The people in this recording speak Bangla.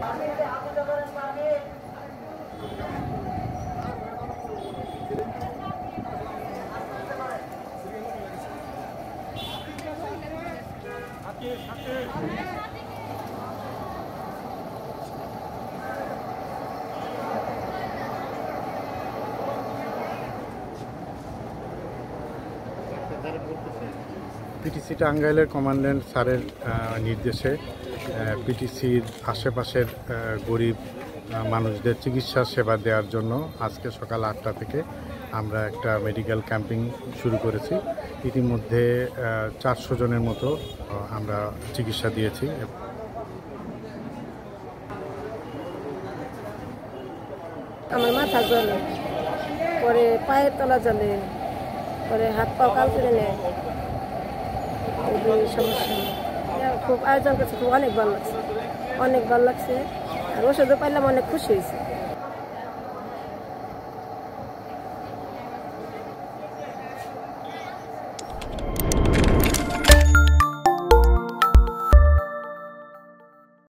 पीटीसी टांगाइलेर कमांडेंट सारेर निर्देशे पीटीसीर आशेपाशेर गरीब मानुषदेर चिकित्सा सेवा देওয়ার জন্য আজকে সকাল ৮টা থেকে আমরা একটা মেডিকেল ক্যাম্পিং শুরু করেছি। ইতিমধ্যে ৪০০ জনের মতো আমরা চিকিৎসা দিয়েছি। আমার মাথা জ্বলে, পরে পায়ের তলা জ্বলে, পরে হাত পা কাল করে নেয়। समस्या खूब आयोजन कर खूब अनेक भल लगे और ओषधो पाइल अनेक खुशी।